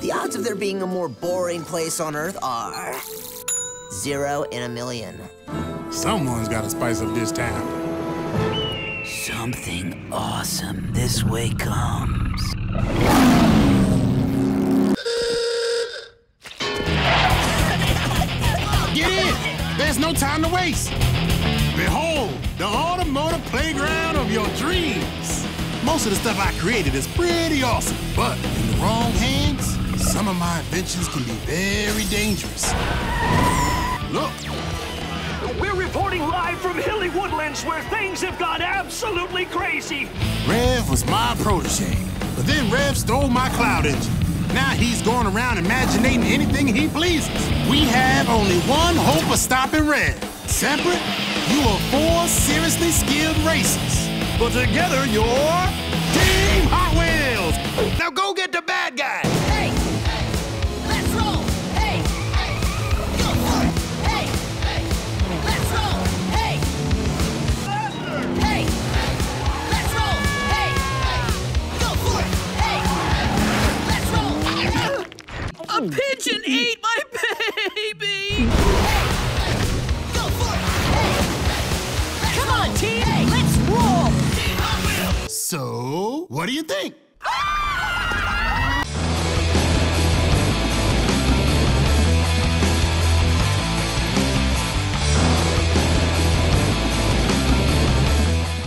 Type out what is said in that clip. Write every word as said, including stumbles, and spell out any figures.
The odds of there being a more boring place on Earth are zero in a million. Someone's got to spice up this town. Something awesome this way comes. Get in! There's no time to waste. Behold, the automotive playground of your dreams. Most of the stuff I created is pretty awesome, but in the wrong hands, some of my inventions can be very dangerous. Look. We're reporting live from Hilly Woodlands, where things have gone absolutely crazy. Rev was my protege, but then Rev stole my cloud engine. Now he's going around imaginating anything he pleases. We have only one hope of stopping Rev. Separate, you are four seriously skilled racers. But together, you're Team Hot Wheels. Now go get the bad guy. Hey, hey, let's roll. Hey, hey, go for it. Hey, hey, let's roll. Hey, hey, let's roll. Hey, hey, go for it. Hey, let's roll. A pigeon ate my baby. Hey, go for it. Hey, hey, come on, team. Hey, let's roll. So, what do you think? Ah!